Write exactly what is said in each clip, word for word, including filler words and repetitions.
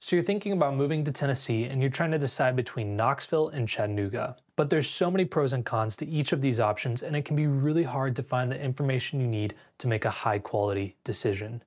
So you're thinking about moving to Tennessee and you're trying to decide between Knoxville and Chattanooga. But there's so many pros and cons to each of these options, and it can be really hard to find the information you need to make a high quality decision.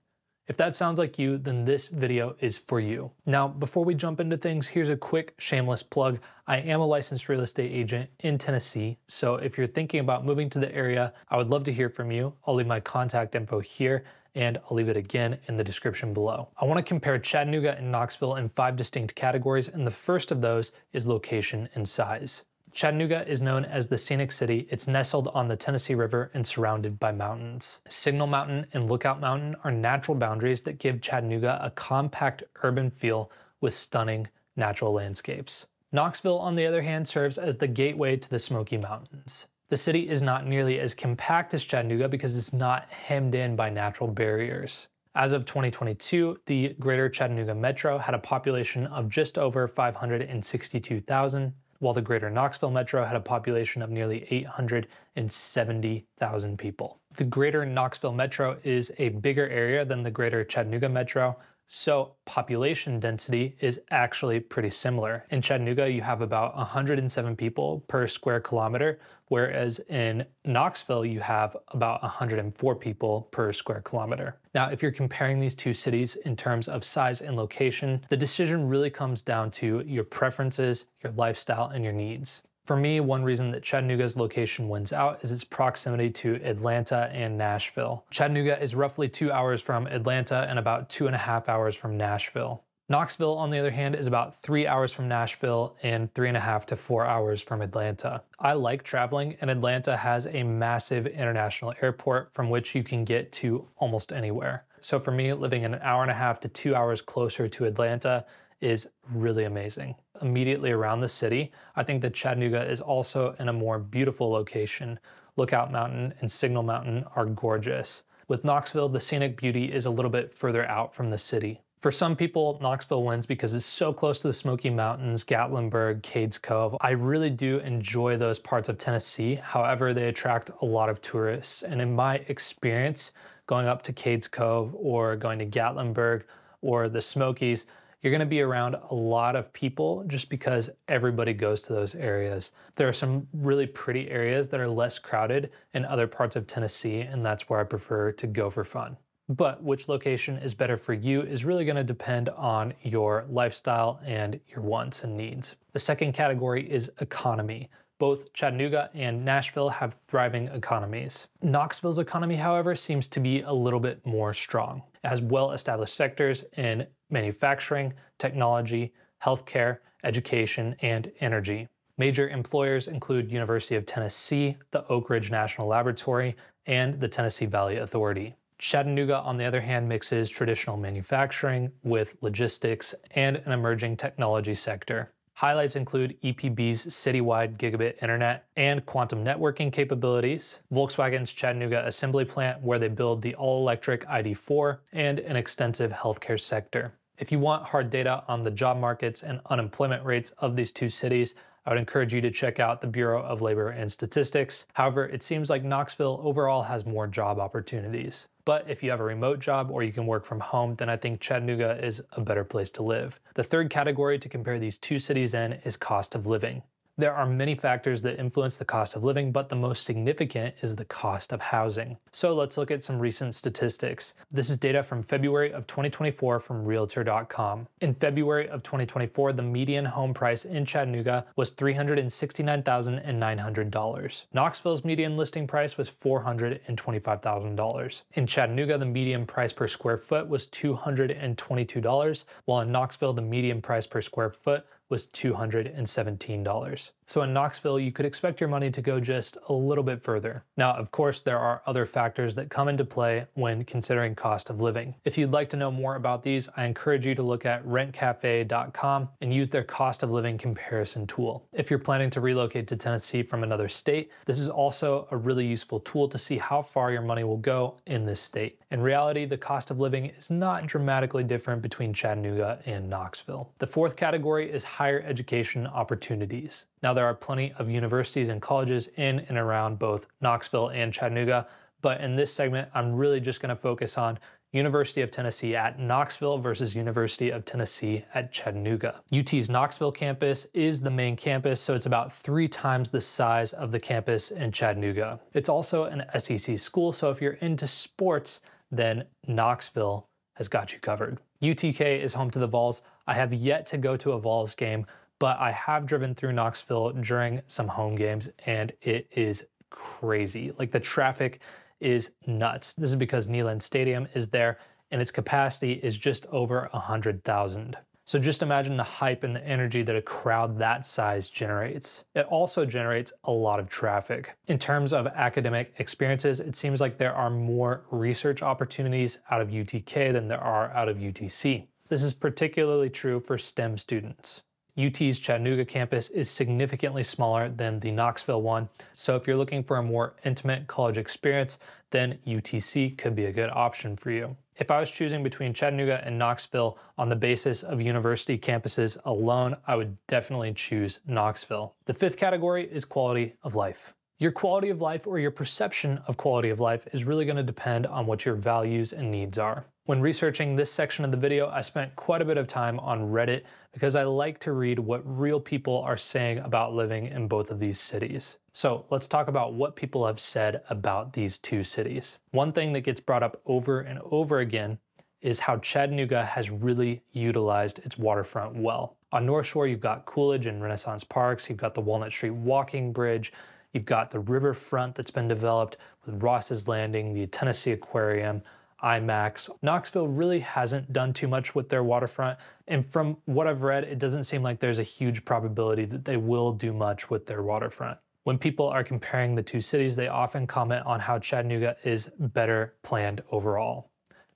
If that sounds like you, then this video is for you. Now, before we jump into things, here's a quick shameless plug. I am a licensed real estate agent in Tennessee, so if you're thinking about moving to the area, I would love to hear from you. I'll leave my contact info here, and I'll leave it again in the description below. I wanna compare Chattanooga and Knoxville in five distinct categories, and the first of those is location and size. Chattanooga is known as the Scenic City. It's nestled on the Tennessee River and surrounded by mountains. Signal Mountain and Lookout Mountain are natural boundaries that give Chattanooga a compact urban feel with stunning natural landscapes. Knoxville, on the other hand, serves as the gateway to the Smoky Mountains. The city is not nearly as compact as Chattanooga because it's not hemmed in by natural barriers. As of twenty twenty-two, the greater Chattanooga metro had a population of just over five hundred sixty-two thousand, while the greater Knoxville metro had a population of nearly eight hundred seventy thousand people. The greater Knoxville metro is a bigger area than the greater Chattanooga metro, so population density is actually pretty similar. In Chattanooga, you have about one hundred seven people per square kilometer, whereas in Knoxville, you have about one hundred four people per square kilometer. Now, if you're comparing these two cities in terms of size and location, the decision really comes down to your preferences, your lifestyle, and your needs. For me, one reason that Chattanooga's location wins out is its proximity to Atlanta and Nashville. Chattanooga is roughly two hours from Atlanta and about two and a half hours from Nashville. Knoxville, on the other hand, is about three hours from Nashville and three and a half to four hours from Atlanta. I like traveling, and Atlanta has a massive international airport from which you can get to almost anywhere. So for me, living an hour and a half to two hours closer to Atlanta is really amazing. Immediately around the city, I think that Chattanooga is also in a more beautiful location. Lookout Mountain and Signal Mountain are gorgeous. With Knoxville, the scenic beauty is a little bit further out from the city. For some people, Knoxville wins because it's so close to the Smoky Mountains, Gatlinburg, Cades Cove. I really do enjoy those parts of Tennessee. However, they attract a lot of tourists. And in my experience, going up to Cades Cove or going to Gatlinburg or the Smokies, you're gonna be around a lot of people just because everybody goes to those areas. There are some really pretty areas that are less crowded in other parts of Tennessee, and that's where I prefer to go for fun. But which location is better for you is really gonna depend on your lifestyle and your wants and needs. The second category is economy. Both Chattanooga and Nashville have thriving economies. Knoxville's economy, however, seems to be a little bit more strong. It has well-established sectors in manufacturing, technology, healthcare, education, and energy. Major employers include University of Tennessee, the Oak Ridge National Laboratory, and the Tennessee Valley Authority. Chattanooga, on the other hand, mixes traditional manufacturing with logistics and an emerging technology sector. Highlights include E P B's citywide gigabit internet and quantum networking capabilities, Volkswagen's Chattanooga assembly plant where they build the all-electric I D four, and an extensive healthcare sector. If you want hard data on the job markets and unemployment rates of these two cities, I would encourage you to check out the Bureau of Labor and Statistics. However, it seems like Knoxville overall has more job opportunities. But if you have a remote job or you can work from home, then I think Chattanooga is a better place to live. The third category to compare these two cities in is cost of living. There are many factors that influence the cost of living, but the most significant is the cost of housing. So let's look at some recent statistics. This is data from February of twenty twenty-four from Realtor dot com. In February of twenty twenty-four, the median home price in Chattanooga was three hundred sixty-nine thousand nine hundred dollars. Knoxville's median listing price was four hundred twenty-five thousand dollars. In Chattanooga, the median price per square foot was two hundred twenty-two dollars, while in Knoxville, the median price per square foot was two hundred seventeen dollars. So in Knoxville, you could expect your money to go just a little bit further. Now, of course, there are other factors that come into play when considering cost of living. If you'd like to know more about these, I encourage you to look at rent cafe dot com and use their cost of living comparison tool. If you're planning to relocate to Tennessee from another state, this is also a really useful tool to see how far your money will go in this state. In reality, the cost of living is not dramatically different between Chattanooga and Knoxville. The fourth category is higher education opportunities. Now, there are plenty of universities and colleges in and around both Knoxville and Chattanooga, but in this segment, I'm really just gonna focus on University of Tennessee at Knoxville versus University of Tennessee at Chattanooga. U T's Knoxville campus is the main campus, so it's about three times the size of the campus in Chattanooga. It's also an S E C school, so if you're into sports, then Knoxville has got you covered. U T K is home to the Vols. I have yet to go to a Vols game, but I have driven through Knoxville during some home games, and it is crazy. Like, the traffic is nuts. This is because Neyland Stadium is there, and its capacity is just over one hundred thousand. So just imagine the hype and the energy that a crowd that size generates. It also generates a lot of traffic. In terms of academic experiences, it seems like there are more research opportunities out of U T K than there are out of U T C. This is particularly true for STEM students. U T's Chattanooga campus is significantly smaller than the Knoxville one, so if you're looking for a more intimate college experience, then U T C could be a good option for you. If I was choosing between Chattanooga and Knoxville on the basis of university campuses alone, I would definitely choose Knoxville. The fifth category is quality of life. Your quality of life, or your perception of quality of life, is really going to depend on what your values and needs are. When researching this section of the video, I spent quite a bit of time on Reddit because I like to read what real people are saying about living in both of these cities. So let's talk about what people have said about these two cities. One thing that gets brought up over and over again is how Chattanooga has really utilized its waterfront well. On North Shore, you've got Coolidge and Renaissance Parks, you've got the Walnut Street Walking Bridge, you've got the riverfront that's been developed with Ross's Landing, the Tennessee Aquarium, IMAX. Knoxville really hasn't done too much with their waterfront, and from what I've read, it doesn't seem like there's a huge probability that they will do much with their waterfront. When people are comparing the two cities, they often comment on how Chattanooga is better planned overall.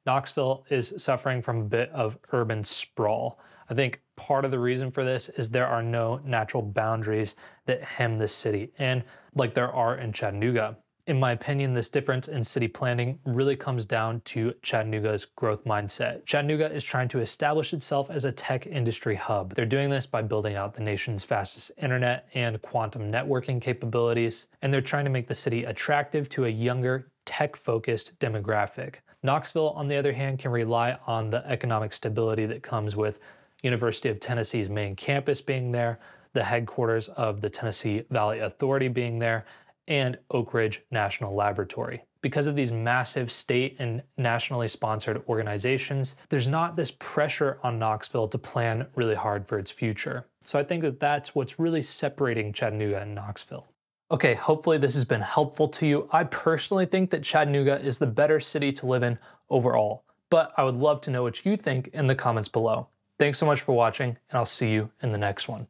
Knoxville is suffering from a bit of urban sprawl. I think part of the reason for this is there are no natural boundaries that hem this city in, like there are in Chattanooga. In my opinion, this difference in city planning really comes down to Chattanooga's growth mindset. Chattanooga is trying to establish itself as a tech industry hub. They're doing this by building out the nation's fastest internet and quantum networking capabilities, and they're trying to make the city attractive to a younger, tech-focused demographic. Knoxville, on the other hand, can rely on the economic stability that comes with University of Tennessee's main campus being there, the headquarters of the Tennessee Valley Authority being there, and Oak Ridge National Laboratory. Because of these massive state and nationally sponsored organizations, there's not this pressure on Knoxville to plan really hard for its future. So I think that that's what's really separating Chattanooga and Knoxville. Okay, hopefully this has been helpful to you. I personally think that Chattanooga is the better city to live in overall, but I would love to know what you think in the comments below. Thanks so much for watching, and I'll see you in the next one.